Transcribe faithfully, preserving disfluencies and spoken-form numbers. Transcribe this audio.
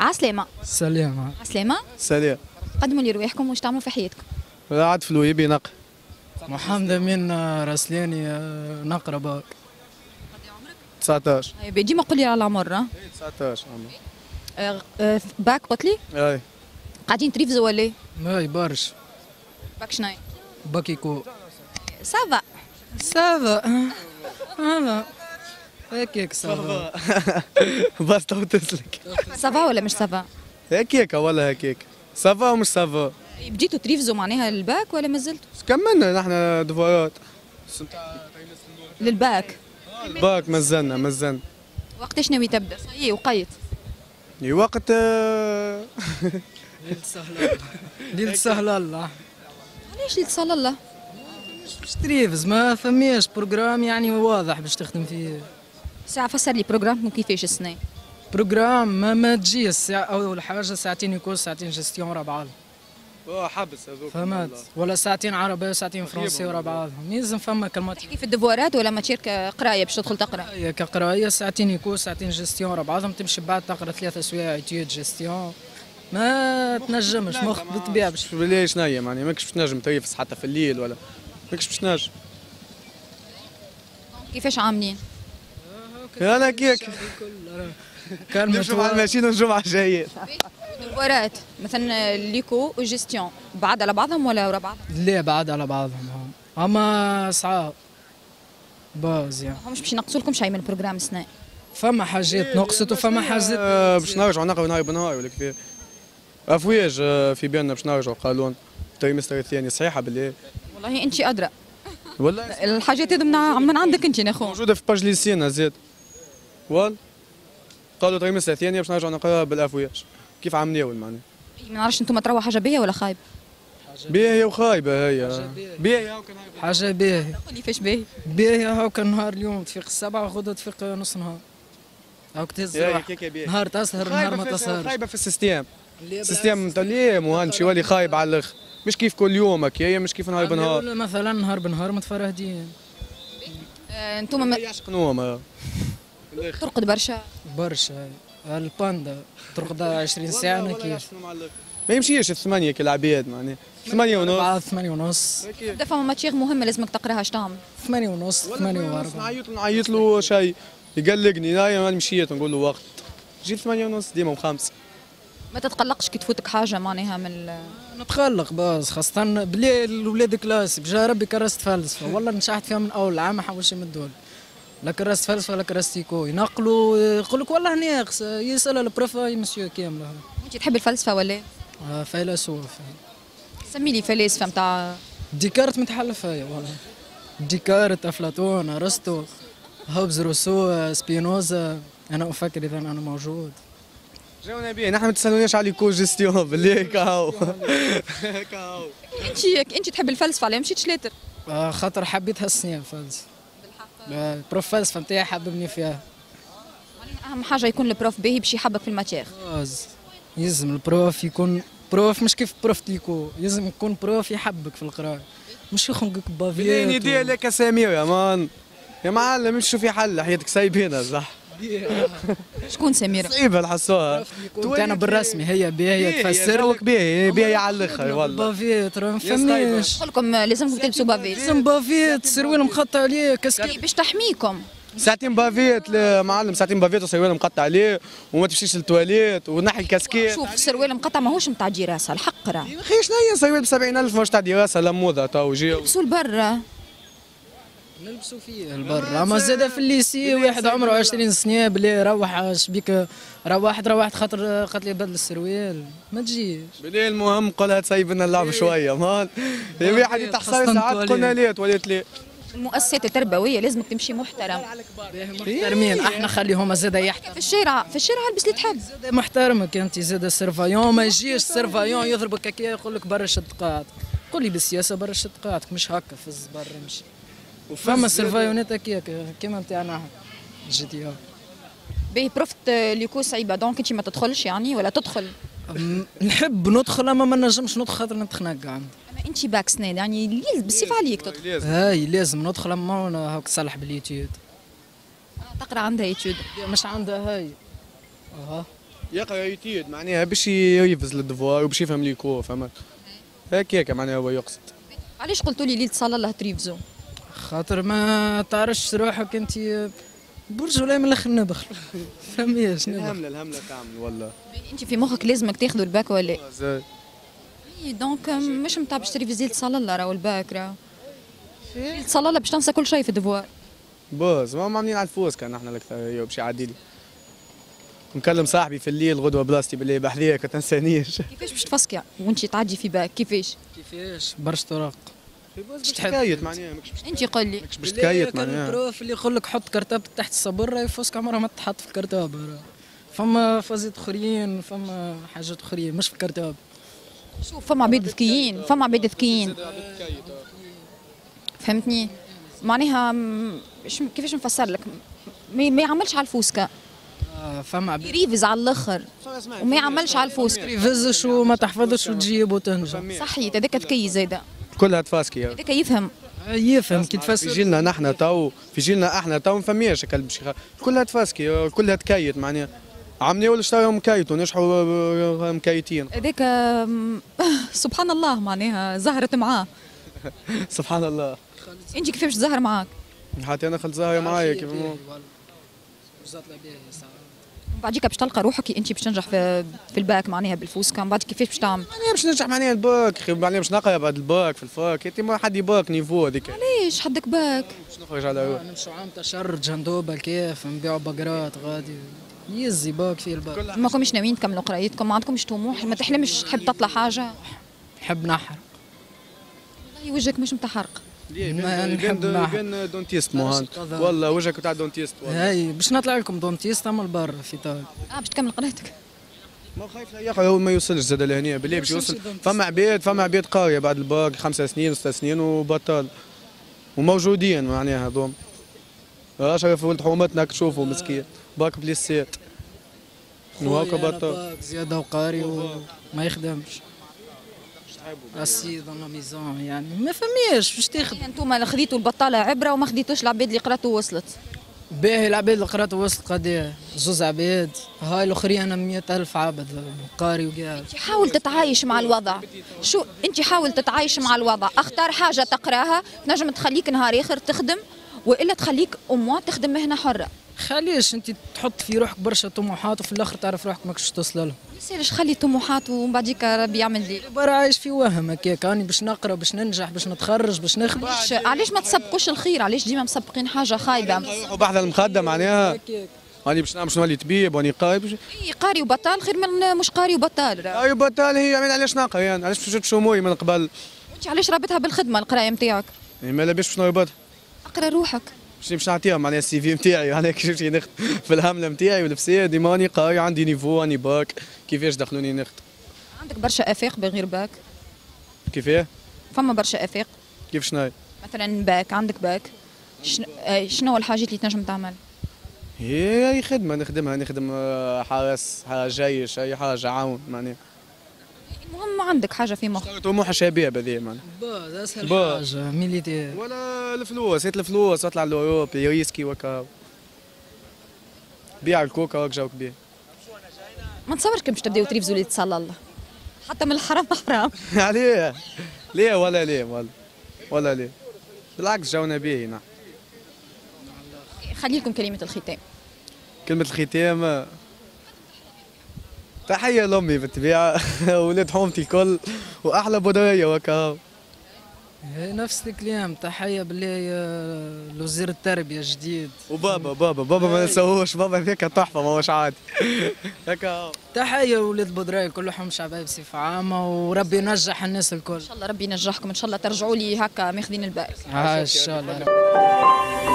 عسلامة. سلامة. عسلامة. سلام. قدموا لي رواحكم واش تعملوا في حياتكم؟ قاعد في الويبي نقرا. محمد أمين راسلاني نقرا باك. قد إيه عمرك؟ تسعطاش. ديما قول لي على العمر. ها؟ تسعطاش عمري. باك قلت لي؟ أي. قاعدين تريفزوا ولا إيه؟ أي برشا. باك شناهي؟ باكيكو. سافا. سافا. هذا. هكاك سافا. بس تو تسلك. سافا ولا مش سافا؟ هكاك ولا هكاك. سافا ومش سافا. بديتوا تريفزوا معناها الباك ولا مازلتوا؟ كملنا نحن دفعات. للباك. الباك مازلنا مازلنا. وقتاش ناوي تبدا؟ صايي وقيت. اي وقت ليلة سهل الله. ليلة سهل الله. علاش ليلة سهل الله؟ مش تريفز ما فماش بروجرام يعني واضح باش تخدم فيه. ساعة فسر لي بروجرامكم كيفاش السنة؟ بروجرام ما ما تجي الساعة أول حاجة ساعتين كورس ساعتين جستيون ورا بعضهم. اه حبس هذوك فهمت ولا ساعتين عربية وساعتين فرنسية ورا بعضهم، لازم فما كلمات. تحكي في الدفوارات ولا ما تشير كقراية باش تدخل تقرا؟ قراية كقراية ساعتين كورس ساعتين جستيون ورا بعضهم تمشي بعد تقرا ثلاثة سوايع إتيود جستيون. ما تنجمش مخ بالطبيعة باش بالله شناهي معناها ماكش باش تنجم تريفس حتى في الليل ولا ماكش باش تنجم. كيفاش عاملين؟ انا كيك كان الجمعه ماشيين والجمعه جايين. الدورات مثلا ليكو وجيستيون بعد على بعضهم ولا ورا بعض؟ لا بعد على بعضهم هما صعاب باز يعني. مش باش ينقصوا لكم شيء من البروجرام السنه؟ فما حاجات نقصت وفما حاجات باش نرجعوا نقراوا نهار بنهار ولا كيف افواج في بالنا باش نرجعوا قالون التريمستر الثاني صحيحه بالله. والله انت ادرى والله الحاجات هذو من عندك انت ناخو موجوده في باج ليسينا زاد وال قالوا تريمستر الثاني باش نرجعوا نقراوا بالافواج. كيف عاملين معناها؟ ما نعرفش انتم تراو حاجه باهيه ولا خايبه؟ باهيه وخايبه هي. باهيه هاكا نهار حاجه باهيه. قول لي كيفاش باهيه؟ باهيه هاكا نهار اليوم تفيق السبعه وغدا تفيق نص نهار. هاك تهز نهار تسهر نهار ما تسهرش. خايبه في السيستيم. السيستيم نتاع ليه مهندس يولي خايب على الاخر. مش كيف كل يوم هكايا مش كيف نهار بنهار. مثلا نهار بنهار متفرهدين. انتم يعشقنوهم ترقد برشا؟ برشا. الباندا ترقد عشرين ساعة نكية. ما يمشيش الثمانية كالعباد معناها، ثمانية ونص. بعد ثمانية ونص. إذا فما ماتشيغ مهمة لازمك تقراها اش تعمل؟ ثمانية ونص، ثمانية ونص. نعيط له نعيط له شيء يقلقني، أنا مشيت نقول له وقت. جيت ثمانية ونص ديما وخمسة. ما تتقلقش كي تفوتك حاجة معناها من نتقلق باز خاصة بلي ولاد كلاسي، بجا ربي كرست فلسفة، والله نشحت فيها من أول عام ما حوش من الدول. لا كراس فلسفه ولا كراس تيكو ينقلوا يقول لك والله ناقص يسال البروفا يا مسيو كامله. انت تحب الفلسفه ولا؟ آه فيلسوف. سمي لي فلاسفه نتاع ديكارت متحلف هي والله. ديكارت افلاطون ارسطو هوبز روسو سبينوزا انا افكر اذا انا موجود. جاونا بيه نحن ما تسالوناش على ليكو جيستيون بالله كاو كاو. انت انت تحب الفلسفه علاه مشيتش لاتر؟ آه خاطر حبيت هالسنين الفلسفه. البروف فلسفه نتاعي حببني فيها. اهم حاجه يكون البروف باهي باش يحبك في الماتيغ. لازم البروف يكون بروف مش كيف بروف تيكو، لازم يكون بروف يحبك في القرايه مش يخنقك بافيات. بنين يديها لك اساميو يا مان يا معلم مش شوفي حل حياتك سايبينها صح. شكون سميره؟ صعيبه نحسوها كان بالرسمي هي باهيه تفسر لك باهيه باهيه على الاخر والله. بافيت راه ما فهمناش نقول لكم لازمكم تلبسوا بافيت. لازم بافيت سروال مقطع عليه كاسكيت باش تحميكم. ساعتين بافيت معلم ساعتين بافيت وسروال مقطع عليه وما تمشيش للتواليت ونحي الكاسكيت. شوف السروال مقطع ماهوش نتاع دراسه الحق راه. يا اخي شنو هي سروال ب سبعين ألف ماهوش تاع دراسه لا موضه تو جي. لبسوا لبرا نلبسوا فيه البر اما زاده في الليسي واحد عمره عشرين سنه بلي روح شبيك روحت روحت خاطر قالت لي بدل السروال ما تجيش بلي المهم قولها تسيب لنا اللعب شويه مال واحد يتحصل ساعات قلنا ليه توليت ليه. المؤسسات التربويه لازمك تمشي محترم محترمين احنا خليهم زاده يحترم في الشارع في الشارع البس اللي تحب زاده محترمك انت زاده سيرفايون ما يجيش سيرفايون يضربك هكا يقول لك برا شدقاتك قول لي بالسياسه برا شدقاتك مش هكا في الزبر امشي. فما سيرفايونات هكاك كيما نتاعنا جي تي ها. باهي بروفة ليكو صعيبة دونك انت ما تدخلش يعني ولا تدخل؟ نحب ندخل اما ما نجمش ندخل خاطر نتخنق عندي. اما انت باك سناد يعني لازم بالسيف عليك تدخل. هاي لازم ندخل اما هاك تصلح باليتيود. تقرا عندها يتيود؟ مش عندها هاي. اها يقرا يتيد معناها باش يفز للدفوار وباش يفهم لي كور فهمت هكاك معناها هو يقصد. علاش قلتوا لي ليله صلى الله تريفزو؟ خاطر ما تعرفش روحك انت برجولة من الاخر نبخل فهميش الهمله الهمله تعمل والله. انت في مخك لازمك تاخذوا الباك ولا ايه؟ دونك مش متاع باش تريفيزي ليله صلى الله راهو الباك راهو ليله صلى الله باش تنسى كل شيء في الدفوار. باز ما عاملين على الفوز كان احنا الاكثر باش يعدي لي. نكلم صاحبي في الليل غدوه بلاصتي بالله بحذيك ما تنسانيش. كيفاش باش تفسكع وانت تعدي في باك كيفاش؟ كيفاش برشا طرق باش تكايت معناها ماكش باش انت قول لي باش تكايت معناها البروف اللي يقول لك حط كرتاب تحت الصبر راهي فوسك عمرها ما تحط في الكرتاب. فما فازيت اخرين فما حاجات اخرين مش في الكرتاب. شوف فما عباد ذكيين فما عباد ذكيين فهمتني معناها كيفاش نفسر لك ما يعملش على الفوسكه. فما يريفز على الاخر وما يعملش على الفوسكه يريفزش وما تحفظش وتجيب وتنجم صحيت هذاك ذكي زايده كلها تفاسكي هذاك يفهم يفهم كي تفسر. في جيلنا نحن تو في جيلنا احنا تو ما فماش كلب كلها تفاسكي كلها تكيت معناها عمني ولا شتاو مكيتوا نجحوا مكيتين هذاك سبحان الله معناها زهرت معاه سبحان الله. انت كيفاش تزهر معاك؟ حتى انا خلت زهره معايا كيف ما بعديك باش تلقى روحك انت باش تنجح في في الباك معناها بالفوسكه من بعد كيفاش باش تعمل؟ معناها باش ننجح معناها الباك معناها باش نقرا بعد الباك في الفاك انت ما حد يباك نيفو هذيك. علاش حدك باك؟ باش نخرج على روحي نمشوا عام تشرج هندوبه كيف نبيعوا بقرات غادي يزي باك في الباك. ماكمش ناويين تكملوا قرايتكم ما عندكمش طموح ما تحلمش تحب تطلع حاجه؟ نحب نحرق والله وجهك مش متاع حرق. ما نحب نحن دونتيست مهند والله وجهك تاع دونتيست والله. هاي باش نطلع لكم دونتيست اما لبرا في طارق. اه باش تكمل قرايتك. ما خايف لا يقرا وما يوصلش زاد لهنا بالله باش يوصل. فما عباد فما عباد قاريه بعد الباك خمسة سنين وست سنين وبطل وموجودين معناها هذوما. اشرف ولد حومتنا تشوفوا مسكين باك بليسات. وهاكا بطل. زياده وقاري وما يخدمش. السيد انا ميزون يعني ما فماش باش تاخذ. انتوما خذيتوا البطاله عبره وما خذيتوش العباد اللي قراتوا وصلت. باهي العباد اللي قراتوا وصلت قداه زوز عباد هاي الاخرين انا مية ألف عبد قاري وكاع. انت حاول تتعايش مع الوضع شو انت حاول تتعايش مع الوضع اختار حاجه تقراها تنجم تخليك نهار اخر تخدم والا تخليك اموا تخدم مهنه حره. خليش انت تحط في روحك برشا طموحات وفي الاخر تعرف روحك ماكش توصل لهم. ما يصيرش خلي طموحات ومن بعديك ربي يعمل لي. برا عايش في وهم هكاك راني باش نقرا باش ننجح باش نتخرج باش نخدم. علاش ما تسبقوش الخير؟ علاش ديما مسبقين حاجه خايبه؟ نروحوا بحذا المخده معناها راني باش نعمل شنو نولي طبيب راني قاري. اي قاري وبطال خير من مش قاري وبطال. قاري وبطال هي علاش نقرا يعني علاش باش تشوف اموري من قبل. وانت علاش رابطها بالخدمه القرايه نتاعك؟ ما لاباس باش نربطها. اقرا روحك. باش نعطيها معناها السي في نتاعي انا كي شفت نخدم في الهمله نتاعي والفساد ديما راني قاري عندي نيفو راني باك كيفاش دخلوني نخدم. عندك برشا افاق بغير باك؟ كيفاه؟ فما برشا افاق. كيف شناهي؟ مثلا باك عندك باك شن... شنو الحاجات اللي تنجم تعمل؟ هي خدمه نخدمها نخدم حارس جيش اي حاجه عاون معناها. المهم عندك حاجه في مخك طموح الشباب هذا معناها باز اسهل باز. حاجه ميليتير ولا الفلوس هات الفلوس واطلع لأوروبي ريسكي وكا بيع الكوكا وجاوك بيه. ما نتصورش كي باش تبداو تريفزو لي تصلى الله حتى من الحرام حرام. عليه ليه ولا ليه ولا ولا ليه بالعكس جاونا به. نعم خلي لكم كلمه الختام. كلمه الختام تحية لأمي بالطبيعة وولاد حومتي الكل وأحلى بودرية وكا نفس الكلام تحية بالله لوزير التربية جديد وبابا بابا بابا ما نساووش بابا هذاك تحفة ماهوش عادي هكا. تحية لولاد بودرية كلهم شعبية بصفة عامة وربي ينجح الناس الكل. إن شاء الله ربي ينجحكم إن شاء الله ترجعوا لي هكا ماخذين الباقي. إن شاء الله.